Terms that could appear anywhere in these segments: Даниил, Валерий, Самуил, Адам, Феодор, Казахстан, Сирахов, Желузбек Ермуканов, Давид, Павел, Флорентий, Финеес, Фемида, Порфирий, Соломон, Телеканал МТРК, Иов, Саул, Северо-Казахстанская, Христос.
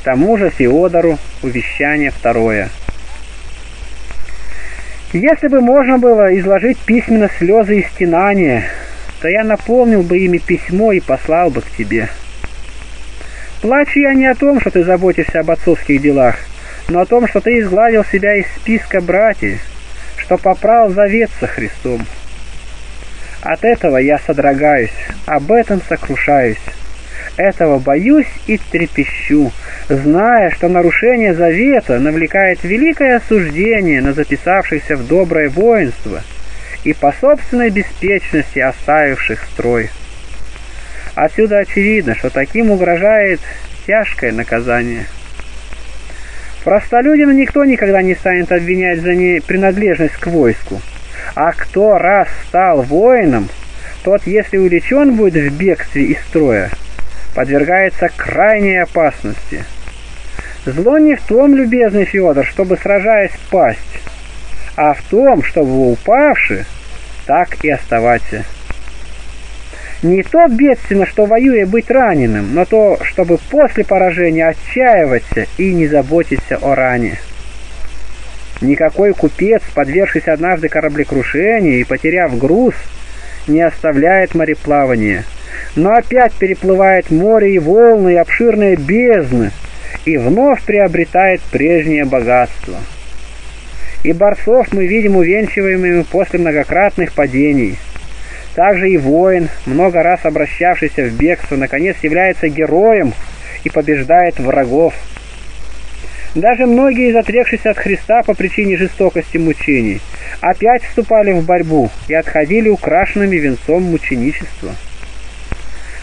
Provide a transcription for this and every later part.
К тому же Феодору увещание второе. Если бы можно было изложить письменно слезы и стенания, то я наполнил бы ими письмо и послал бы к тебе. Плачу я не о том, что ты заботишься об отцовских делах, но о том, что ты изгладил себя из списка братьев, что попрал завет со Христом. От этого я содрогаюсь, об этом сокрушаюсь. Этого боюсь и трепещу, зная, что нарушение завета навлекает великое осуждение на записавшихся в доброе воинство и по собственной беспечности оставивших строй. Отсюда очевидно, что таким угрожает тяжкое наказание. Простолюдина никто никогда не станет обвинять за непринадлежность к войску, а кто раз стал воином, тот, если увлечен будет в бегстве из строя, подвергается крайней опасности. Зло не в том, любезный Феодор, чтобы, сражаясь, пасть, а в том, чтобы вы, упавши, так и оставаться. Не то бедственно, что воюя быть раненым, но то, чтобы после поражения отчаиваться и не заботиться о ране. Никакой купец, подвергшись однажды кораблекрушению и потеряв груз, не оставляет мореплавания, но опять переплывает море и волны, и обширные бездны, и вновь приобретает прежнее богатство. И борцов мы видим увенчиваемыми после многократных падений. Также и воин, много раз обращавшийся в бегство, наконец является героем и побеждает врагов. Даже многие из отрекшихся от Христа по причине жестокости мучений опять вступали в борьбу и отходили украшенными венцом мученичества.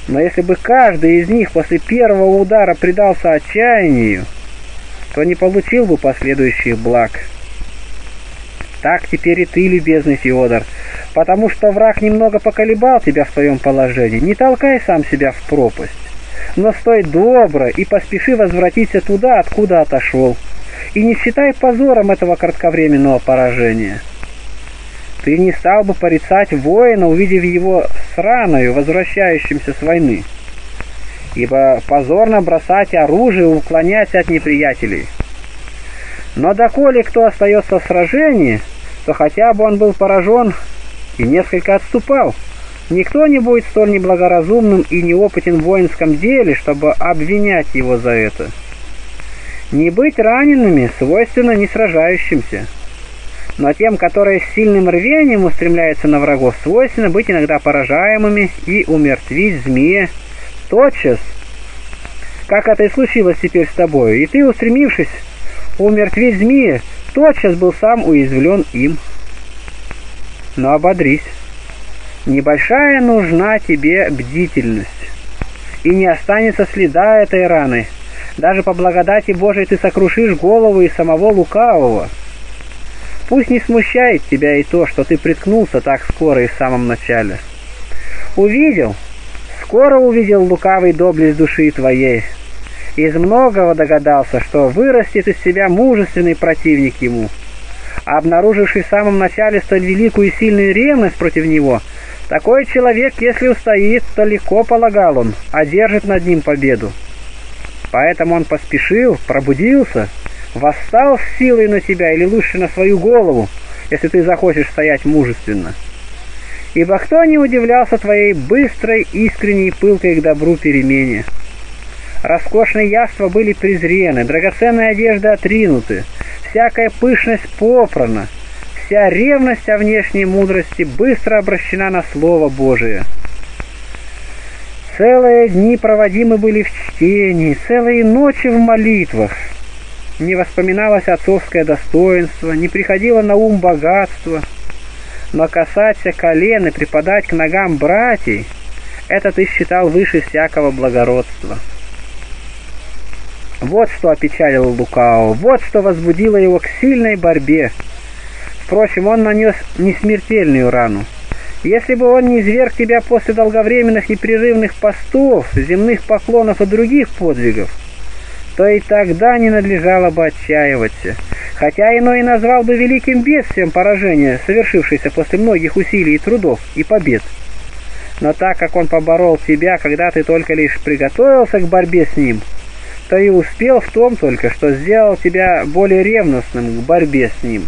Но если бы каждый из них после первого удара предался отчаянию, то не получил бы последующих благ. Так теперь и ты, любезный Феодор, потому что враг немного поколебал тебя в твоем положении. Не толкай сам себя в пропасть, но стой добро и поспеши возвратиться туда, откуда отошел, и не считай позором этого кратковременного поражения. Ты не стал бы порицать воина, увидев его с раною, возвращающимся с войны, ибо позорно бросать оружие и уклоняться от неприятелей. Но доколе кто остается в сражении, то хотя бы он был поражен и несколько отступал. Никто не будет столь неблагоразумным и неопытен в воинском деле, чтобы обвинять его за это. Не быть ранеными свойственно не сражающимся. Но тем, которые с сильным рвением устремляются на врагов, свойственно быть иногда поражаемыми и умертвить змея тотчас, как это и случилось теперь с тобою, и ты, устремившись умертвить змея, тотчас был сам уязвлен им. Но ободрись. Небольшая нужна тебе бдительность, и не останется следа этой раны. Даже по благодати Божией ты сокрушишь голову и самого лукавого. Пусть не смущает тебя и то, что ты приткнулся так скоро и в самом начале. Скоро увидел лукавый доблесть души твоей. Из многого догадался, что вырастет из себя мужественный противник ему. Обнаруживший в самом начале столь великую и сильную ревность против него, такой человек, если устоит, то легко, полагал он, одержит над ним победу. Поэтому он поспешил, пробудился, восстал с силой на тебя, или лучше на свою голову, если ты захочешь стоять мужественно. Ибо кто не удивлялся твоей быстрой, искренней, пылкой к добру перемене? Роскошные яства были презрены, драгоценные одежды отринуты, всякая пышность попрана, вся ревность о внешней мудрости быстро обращена на Слово Божие. Целые дни проводимы были в чтении, целые ночи в молитвах. Не вспоминалось отцовское достоинство, не приходило на ум богатство. Но касаться колен и припадать к ногам братьей, это ты считал выше всякого благородства. Вот что опечалило лукавого, вот что возбудило его к сильной борьбе. Впрочем, он нанес несмертельную рану. Если бы он не изверг тебя после долговременных непрерывных постов, земных поклонов и других подвигов, то и тогда не надлежало бы отчаиваться. Хотя иной назвал бы великим бедствием поражение, совершившееся после многих усилий и трудов и побед. Но так как он поборол тебя, когда ты только лишь приготовился к борьбе с ним, то и успел в том только, что сделал тебя более ревностным к борьбе с ним.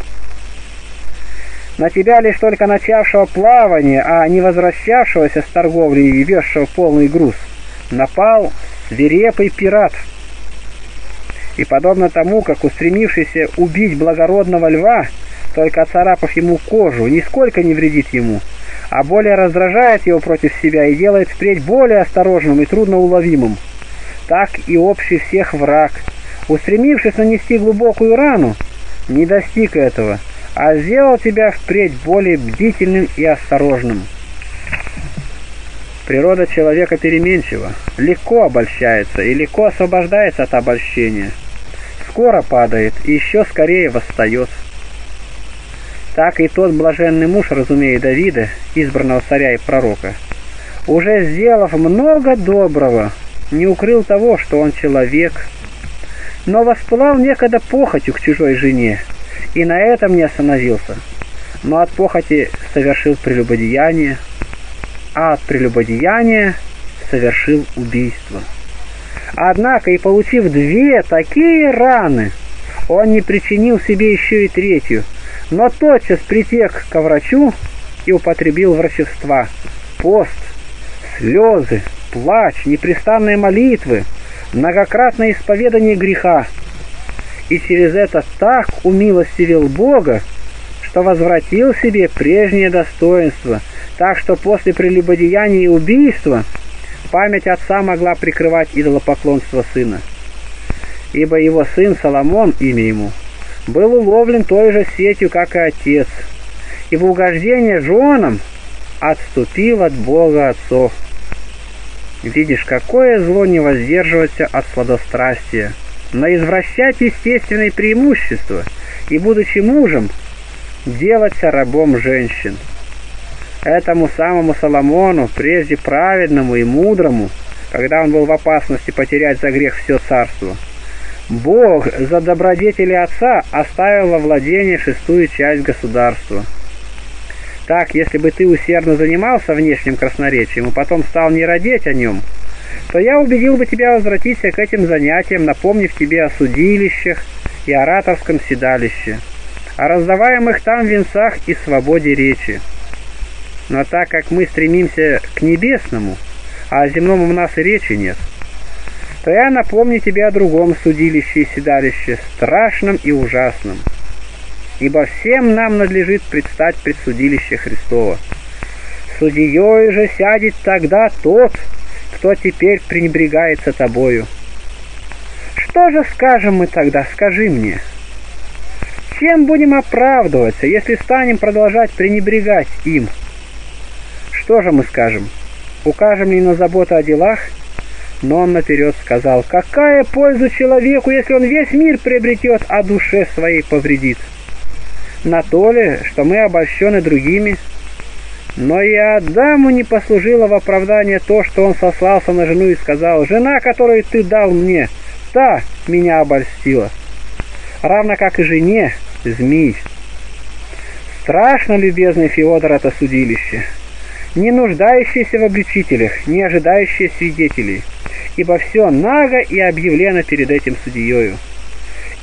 На тебя лишь только начавшего плавание, а не возвращавшегося с торговли и везшего полный груз, напал свирепый пират. И подобно тому, как устремившийся убить благородного льва, только оцарапав ему кожу, нисколько не вредит ему, а более раздражает его против себя и делает впредь более осторожным и трудноуловимым, так и общий всех враг, устремившись нанести глубокую рану, не достиг этого, а сделал тебя впредь более бдительным и осторожным. Природа человека переменчива, легко обольщается и легко освобождается от обольщения, скоро падает и еще скорее восстает. Так и тот блаженный муж, разумея Давида, избранного царя и пророка, уже сделав много доброго, не укрыл того, что он человек, но воспылал некогда похотью к чужой жене, и на этом не остановился, но от похоти совершил прелюбодеяние, а от прелюбодеяния совершил убийство. Однако и получив две такие раны, он не причинил себе еще и третью, но тотчас притек ко врачу и употребил врачевства, пост, слезы, плач, непрестанные молитвы, многократное исповедание греха. И через это так умилостивил Бога, что возвратил себе прежнее достоинство, так что после прелюбодеяния и убийства память отца могла прикрывать идолопоклонство сына. Ибо его сын Соломон, имя ему, был уловлен той же сетью, как и отец, и в угождение женам отступил от Бога отцов. Видишь, какое зло не воздерживаться от сладострастия, но извращать естественные преимущества и, будучи мужем, делаться рабом женщин. Этому самому Соломону, прежде праведному и мудрому, когда он был в опасности потерять за грех все царство, Бог за добродетели отца оставил во владении шестую часть государства. Так, если бы ты усердно занимался внешним красноречием и потом стал не радеть о нем, то я убедил бы тебя возвратиться к этим занятиям, напомнив тебе о судилищах и ораторском седалище, о раздаваемых там венцах и свободе речи. Но так как мы стремимся к небесному, а о земном у нас и речи нет, то я напомню тебе о другом судилище и седалище, страшном и ужасном. Ибо всем нам надлежит предстать пред судилище Христово. Судьей же сядет тогда тот, кто теперь пренебрегается тобою. Что же скажем мы тогда, скажи мне? Чем будем оправдываться, если станем продолжать пренебрегать им? Что же мы скажем? Укажем ли на заботу о делах? Но он наперед сказал: какая польза человеку, если он весь мир приобретет, а душе своей повредит? На то ли, что мы обольщены другими? Но и Адаму не послужило в оправдание то, что он сослался на жену и сказал: «Жена, которую ты дал мне, та меня обольстила». Равно как и жене змей. Страшно, любезный Феодор, это судилище, не нуждающееся в обличителях, не ожидающее свидетелей, ибо все наго и объявлено перед этим судьею.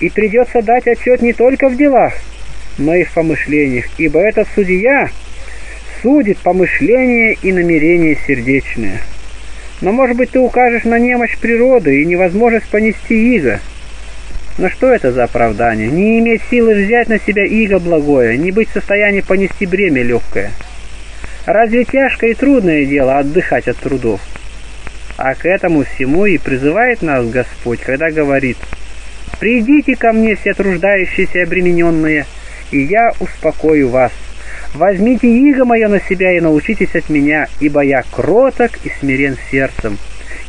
И придется дать отчет не только в делах, но и в помышлениях, ибо этот судья судит помышления и намерения сердечные. Но, может быть, ты укажешь на немощь природы и невозможность понести иго. Но что это за оправдание? Не иметь силы взять на себя иго благое, не быть в состоянии понести бремя легкое. Разве тяжкое и трудное дело отдыхать от трудов? А к этому всему и призывает нас Господь, когда говорит: «Придите ко мне все труждающиеся и обремененные, и я успокою вас. Возьмите иго мое на себя и научитесь от меня, ибо я кроток и смирен сердцем,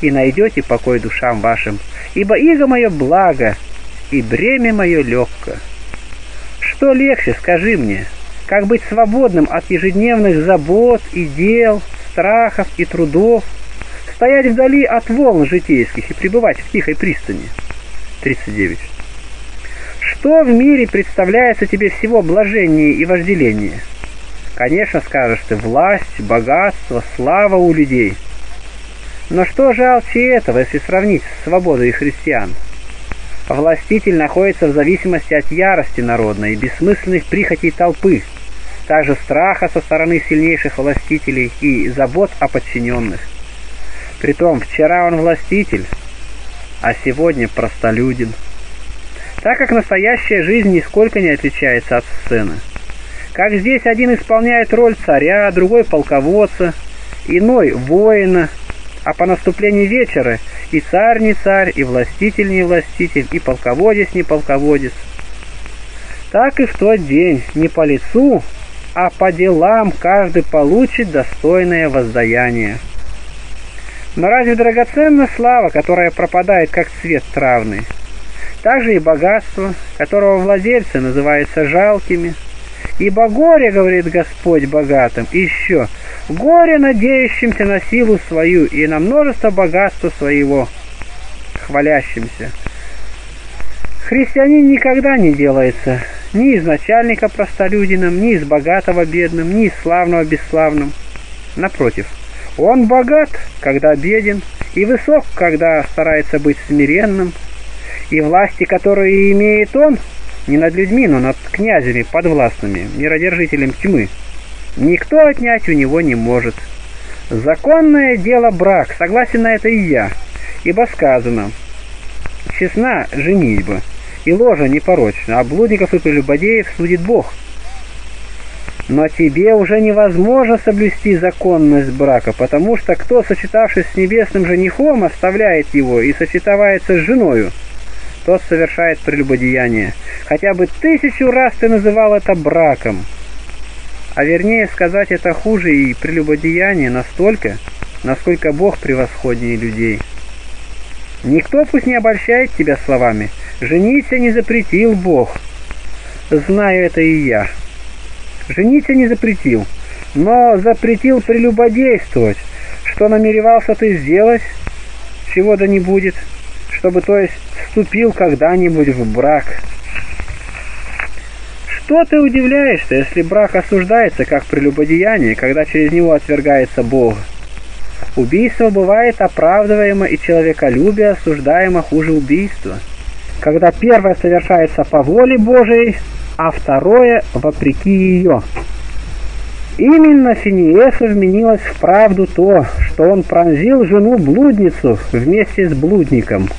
и найдете покой душам вашим, ибо иго мое благо, и бремя мое легко». Что легче, скажи мне, как быть свободным от ежедневных забот и дел, страхов и трудов, стоять вдали от волн житейских и пребывать в тихой пристани? 39. Что в мире представляется тебе всего блаженнее и вожделение? Конечно, скажешь ты, власть, богатство, слава у людей. Но что жалче этого, если сравнить с свободой христиан? Властитель находится в зависимости от ярости народной и бессмысленных прихотей толпы, также страха со стороны сильнейших властителей и забот о подчиненных. Притом вчера он властитель, а сегодня простолюдин, так как настоящая жизнь нисколько не отличается от сцены. Как здесь один исполняет роль царя, другой полководца, иной воина, а по наступлении вечера и царь не царь, и властитель не властитель, и полководец не полководец. Так и в тот день не по лицу, а по делам каждый получит достойное воздаяние. Но разве драгоценна слава, которая пропадает, как цвет травный? Также и богатство, которого владельцы называются жалкими. «Ибо горе, — говорит Господь богатым, — еще, горе надеющимся на силу свою и на множество богатства своего, хвалящимся». Христианин никогда не делается ни из начальника простолюдином, ни из богатого бедным, ни из славного бесславным. Напротив, он богат, когда беден, и высок, когда старается быть смиренным, и власти, которые имеет он, не над людьми, но над князями подвластными, миродержителем тьмы, никто отнять у него не может. Законное дело брак, согласен на это и я, ибо сказано: честна женитьба, и ложа непорочна, а блудников и прелюбодеев судит Бог. Но тебе уже невозможно соблюсти законность брака, потому что кто, сочетавшись с небесным женихом, оставляет его и сочетается с женою, тот совершает прелюбодеяние. Хотя бы 1000 раз ты называл это браком. А вернее сказать, это хуже и прелюбодеяние настолько, насколько Бог превосходнее людей. Никто пусть не обольщает тебя словами: «Жениться не запретил Бог». Знаю это и я. Жениться не запретил, но запретил прелюбодействовать. Что намеревался ты сделать? Чего да не будет. Чтобы, то есть, вступил когда-нибудь в брак. Что ты удивляешься, если брак осуждается как прелюбодеяние, когда через него отвергается Бог? Убийство бывает оправдываемо, и человеколюбие осуждаемо хуже убийства, когда первое совершается по воле Божией, а второе вопреки ее. Именно Финеесу вменилось в правду то, что он пронзил жену-блудницу вместе с блудником.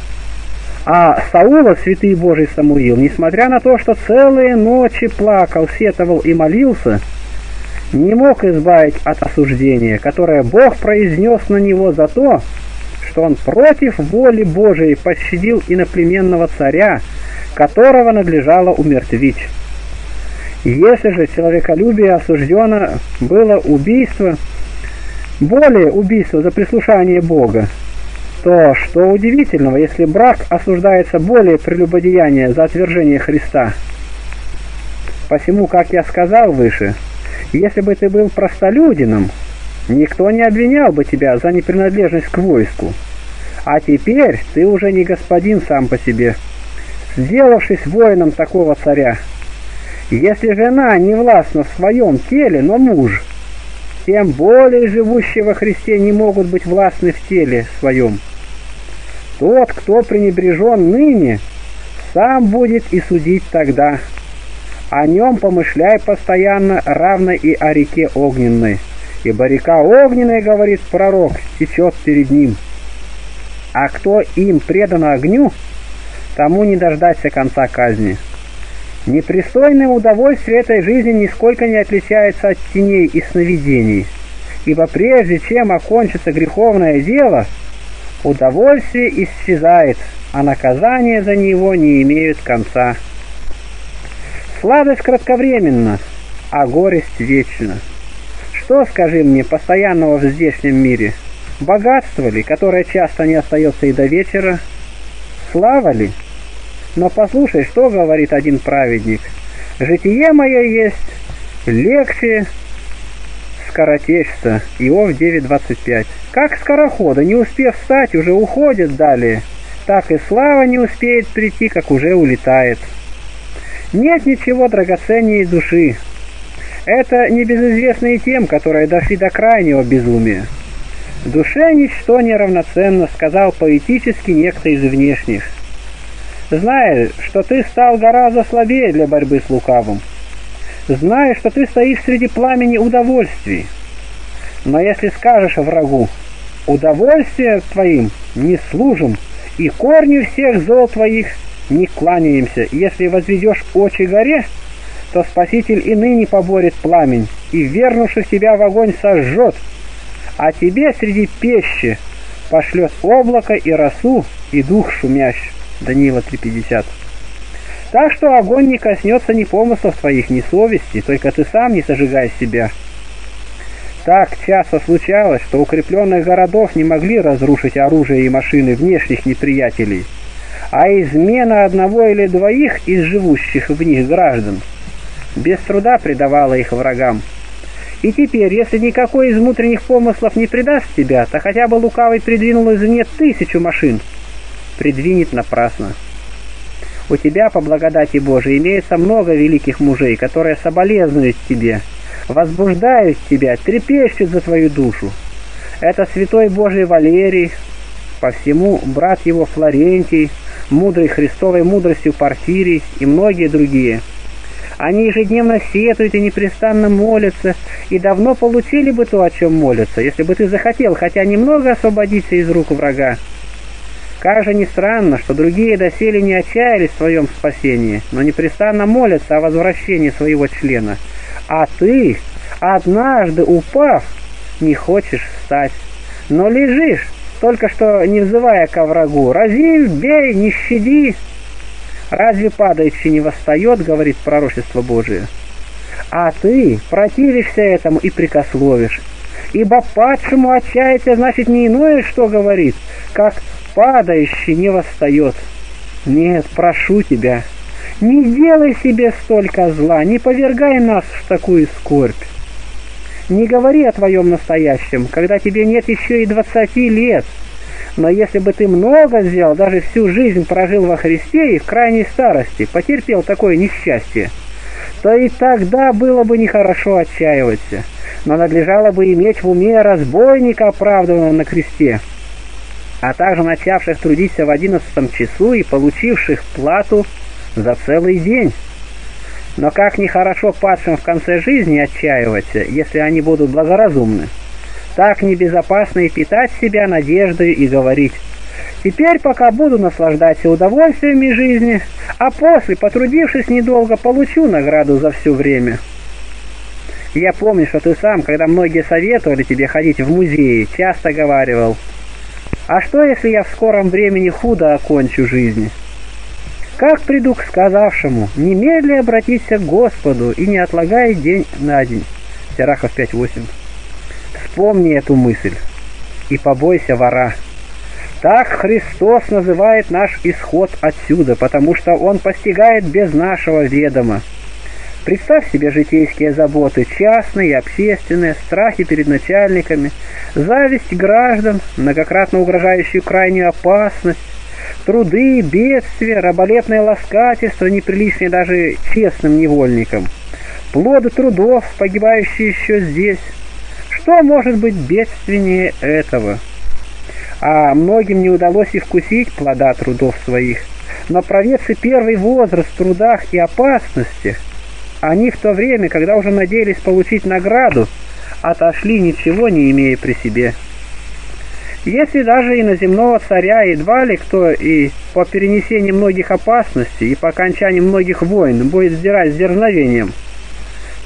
А Саула святый Божий Самуил, несмотря на то, что целые ночи плакал, сетовал и молился, не мог избавить от осуждения, которое Бог произнес на него за то, что он против воли Божией пощадил иноплеменного царя, которого надлежало умертвить. Если же человеколюбие осуждено было убийство, более убийство за прислушание Бога, то что удивительного, если брак осуждается более прелюбодеяния за отвержение Христа? Посему, как я сказал выше, если бы ты был простолюдином, никто не обвинял бы тебя за непринадлежность к войску. А теперь ты уже не господин сам по себе, сделавшись воином такого царя. Если жена не властна в своем теле, но муж, тем более живущие во Христе не могут быть властны в теле своем. Тот, кто пренебрежен ныне, сам будет и судить тогда. О нем помышляй постоянно, равно и о реке огненной. Ибо река огненная, говорит пророк, течет перед ним. А кто им предан огню, тому не дождаться конца казни. Непристойное удовольствие этой жизни нисколько не отличается от теней и сновидений, ибо прежде чем окончится греховное дело, удовольствие исчезает, а наказания за него не имеют конца. Сладость кратковременна, а горесть вечна. Что, скажи мне, постоянного в здешнем мире? Богатство ли, которое часто не остается и до вечера? Слава ли? Но послушай, что говорит один праведник: «Житие мое есть легче скоротечца». Иов 9:25. Как скороходы, не успев встать, уже уходят далее, так и слава не успеет прийти, как уже улетает. Нет ничего драгоценнее души. Это небезызвестные тем, которые дошли до крайнего безумия. «Душе ничто неравноценно», — сказал поэтически некто из внешних. «Знай, что ты стал гораздо слабее для борьбы с лукавым. Знай, что ты стоишь среди пламени удовольствий. Но если скажешь врагу: удовольствие твоим не служим, и корню всех зол твоих не кланяемся. Если возведешь очи горе, то Спаситель и ныне поборет пламень, и вернувших тебя в огонь сожжет, а тебе среди пещи пошлет облако и росу, и дух шумящий». Даниила 3:50. «Так что огонь не коснется ни помыслов твоих, ни совести, только ты сам не сожигай себя». Так часто случалось, что укрепленных городов не могли разрушить оружие и машины внешних неприятелей, а измена одного или двоих из живущих в них граждан без труда предавала их врагам. И теперь, если никакой из внутренних помыслов не предаст тебя, то хотя бы лукавый придвинул извне 1000 машин, предвинет напрасно. У тебя, по благодати Божией, имеется много великих мужей, которые соболезнуют тебе, возбуждают тебя, трепещут за твою душу. Это святой Божий Валерий, по всему брат его Флорентий, мудрый Христовой мудростью Порфирий и многие другие. Они ежедневно сетуют и непрестанно молятся, и давно получили бы то, о чем молятся, если бы ты захотел хотя немного освободиться из рук врага. Как же ни странно, что другие доселе не отчаялись в своем спасении, но непрестанно молятся о возвращении своего члена, а ты, однажды упав, не хочешь встать, но лежишь, только что не взывая ко врагу: «Рази, бей, не щади! Разве падающий не восстает?» — говорит пророчество Божие. А ты противишься этому и прикословишь. Ибо падшему отчаяние, значит, не иное, что говорит, как «падающий не восстает». Нет, прошу тебя, не делай себе столько зла, не повергай нас в такую скорбь. Не говори о твоем настоящем, когда тебе нет еще и 20 лет. Но если бы ты много сделал, даже всю жизнь прожил во Христе и в крайней старости потерпел такое несчастье, то и тогда было бы нехорошо отчаиваться, но надлежало бы иметь в уме разбойника, оправданного на кресте, а также начавших трудиться в 11 часу и получивших плату за целый день. Но как нехорошо падшим в конце жизни отчаиваться, если они будут благоразумны. Так небезопасно и питать себя надеждой и говорить: «Теперь пока буду наслаждаться удовольствиями жизни, а после, потрудившись недолго, получу награду за все время». Я помню, что ты сам, когда многие советовали тебе ходить в музеи, часто говаривал: «А что, если я в скором времени худо окончу жизнь? Как приду к сказавшему: немедля обратиться к Господу и не отлагай день на день». Сирахов 5:8. Вспомни эту мысль и побойся вора. Так Христос называет наш исход отсюда, потому что Он постигает без нашего ведома. Представь себе житейские заботы, частные и общественные, страхи перед начальниками, зависть граждан, многократно угрожающую крайнюю опасность, труды, бедствия, раболепное ласкательство, неприличное даже честным невольникам, плоды трудов, погибающие еще здесь. Что может быть бедственнее этого? А многим не удалось и вкусить плода трудов своих, но проведши первый возраст в трудах и опасностях, они в то время, когда уже надеялись получить награду, отошли, ничего не имея при себе. Если даже и на земного царя едва ли кто и по перенесении многих опасностей и по окончании многих войн будет сдирать с дерзновением,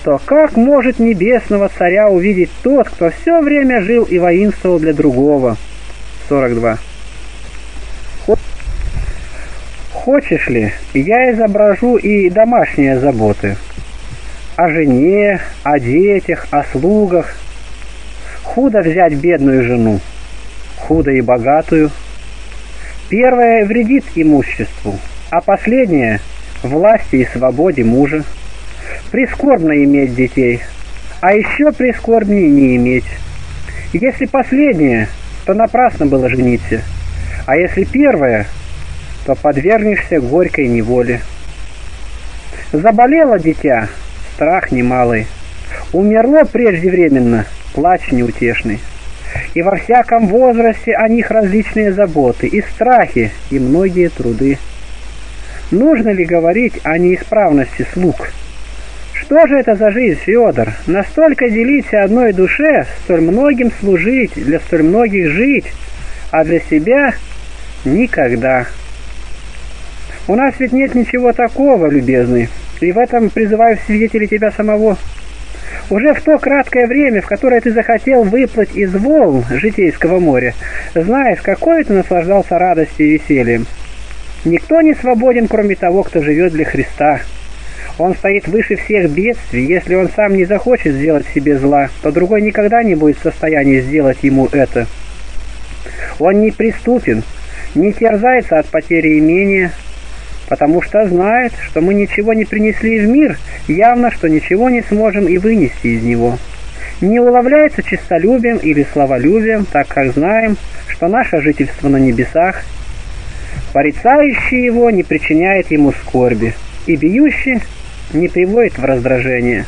то как может небесного царя увидеть тот, кто все время жил и воинствовал для другого? 42. Хочешь ли, я изображу и домашние заботы о жене, о детях, о слугах. Худо взять бедную жену, худо и богатую. Первое вредит имуществу, а последнее – власти и свободе мужа. Прискорбно иметь детей, а еще прискорбнее не иметь. Если последнее, то напрасно было жениться, а если первое, то подвергнешься горькой неволе. Заболело дитя — страх немалый, умерло преждевременно — плач неутешный. и во всяком возрасте о них различные заботы, и страхи, и многие труды. Нужно ли говорить о неисправности слуг? Что же это за жизнь, Феодор? Настолько делиться одной душе, столь многим служить, для столь многих жить, а для себя никогда. У нас ведь нет ничего такого, любезный, и в этом призываю в свидетели тебя самого. Уже в то краткое время, в которое ты захотел выплыть из волн житейского моря, знаешь, какой ты наслаждался радостью и весельем. Никто не свободен, кроме того, кто живет для Христа. Он стоит выше всех бедствий, если он сам не захочет сделать себе зла, то другой никогда не будет в состоянии сделать ему это. Он не преступен, не терзается от потери имения, потому что знает, что мы ничего не принесли в мир, явно, что ничего не сможем и вынести из него. Не уловляется честолюбием или славолюбием, так как знаем, что наше жительство на небесах. Порицающий его не причиняет ему скорби, и бьющий не приводит в раздражение.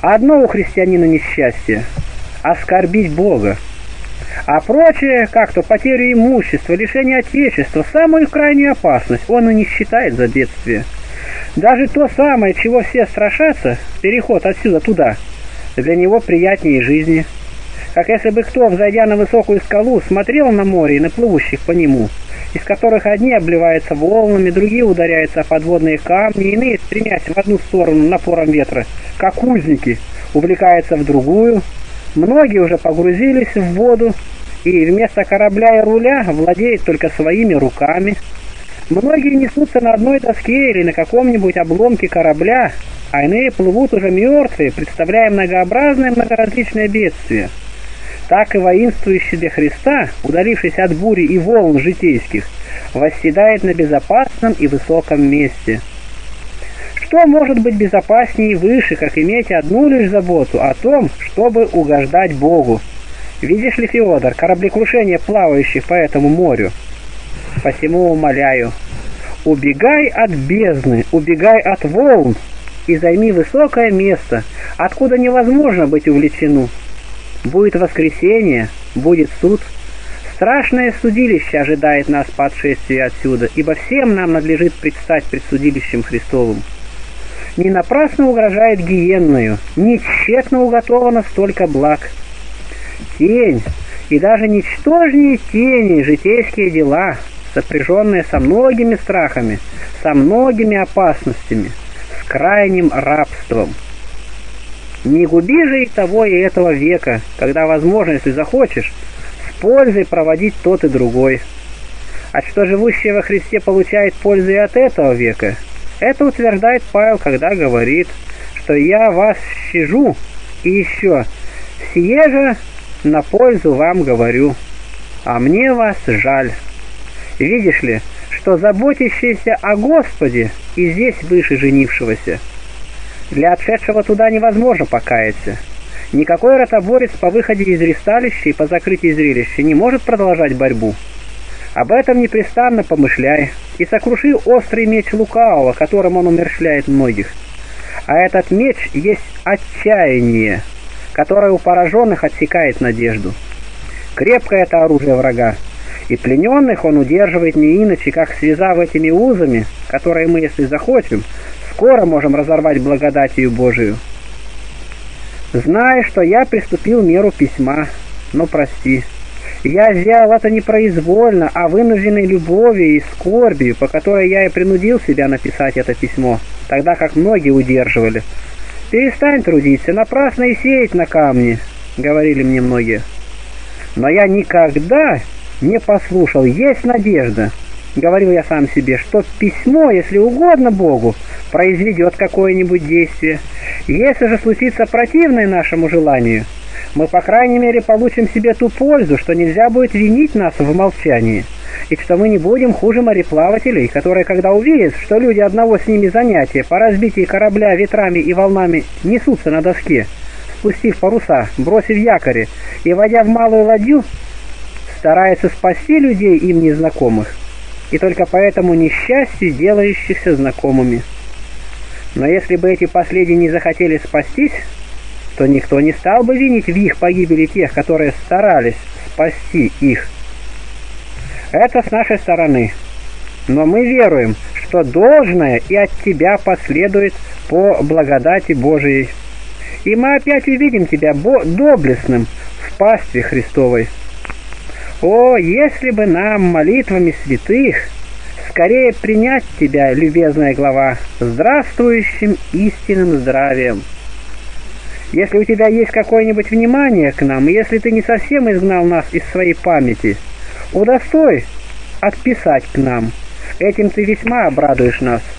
Одно у христианина несчастье – оскорбить Бога. А прочее, как-то потерю имущества, лишение отечества, самую крайнюю опасность, он и не считает за бедствие. Даже то самое, чего все страшатся, переход отсюда туда, для него приятнее жизни. Как если бы кто, взойдя на высокую скалу, смотрел на море и на плывущих по нему, из которых одни обливаются волнами, другие ударяются о подводные камни, иные, стремясь в одну сторону напором ветра, как узники, увлекаются в другую. Многие уже погрузились в воду, и вместо корабля и руля владеют только своими руками. Многие несутся на одной доске или на каком-нибудь обломке корабля, а иные плывут уже мертвые, представляя многообразные многоразличные бедствия. Так и воинствующий для Христа, удалившись от бури и волн житейских, восседает на безопасном и высоком месте. Что может быть безопаснее и выше, как иметь одну лишь заботу о том, чтобы угождать Богу? Видишь ли, Феодор, кораблекрушение плавающих по этому морю? Посему умоляю, убегай от бездны, убегай от волн и займи высокое место, откуда невозможно быть увлечену. Будет воскресенье, будет суд. Страшное судилище ожидает нас по отшествии отсюда, ибо всем нам надлежит предстать пред судилищем Христовым. Не напрасно угрожает гиенную, не тщетно уготовано столько благ. Тень, и даже ничтожнее тени, житейские дела, сопряженные со многими страхами, со многими опасностями, с крайним рабством. Не губи же и того, и этого века, когда возможно, если захочешь, с пользой проводить тот и другой. А что живущие во Христе получает пользу и от этого века? Это утверждает Павел, когда говорит, что «я вас щажу, и еще, сие же на пользу вам говорю, а мне вас жаль». Видишь ли, что заботящийся о Господе и здесь выше женившегося. Для отшедшего туда невозможно покаяться. Никакой ротоборец по выходе из ресталища и по закрытии зрелища не может продолжать борьбу. Об этом непрестанно помышляй, и сокруши острый меч лукавого, которым он умерщвляет многих. А этот меч есть отчаяние, которое у пораженных отсекает надежду. Крепкое это оружие врага, и плененных он удерживает не иначе, как связав этими узами, которые мы, если захотим, скоро можем разорвать благодатью Божию. Знай, что я преступил меру письма, но прости. Я взял это непроизвольно, а вынужденной любовью и скорбью, по которой я и принудил себя написать это письмо, тогда как многие удерживали. «Перестань трудиться, напрасно и сеять на камни», — говорили мне многие. «Но я никогда не послушал, есть надежда», — говорил я сам себе, «что письмо, если угодно Богу, произведет какое-нибудь действие. Если же случится противное нашему желанию, мы, по крайней мере, получим себе ту пользу, что нельзя будет винить нас в молчании, и что мы не будем хуже мореплавателей, которые, когда увидят, что люди одного с ними занятия по разбитии корабля ветрами и волнами несутся на доске, спустив паруса, бросив якори и, войдя в малую ладью, стараются спасти людей им незнакомых, и только поэтому несчастье делающихся знакомыми. Но если бы эти последние не захотели спастись, то никто не стал бы винить в их погибели тех, которые старались спасти их. Это с нашей стороны. Но мы веруем, что должное и от тебя последует по благодати Божией. И мы опять увидим тебя доблестным в пастве Христовой. О, если бы нам молитвами святых скорее принять тебя, любезная глава, здравствующим истинным здравием. Если у тебя есть какое-нибудь внимание к нам, и если ты не совсем изгнал нас из своей памяти, удостой отписать к нам. Этим ты весьма обрадуешь нас.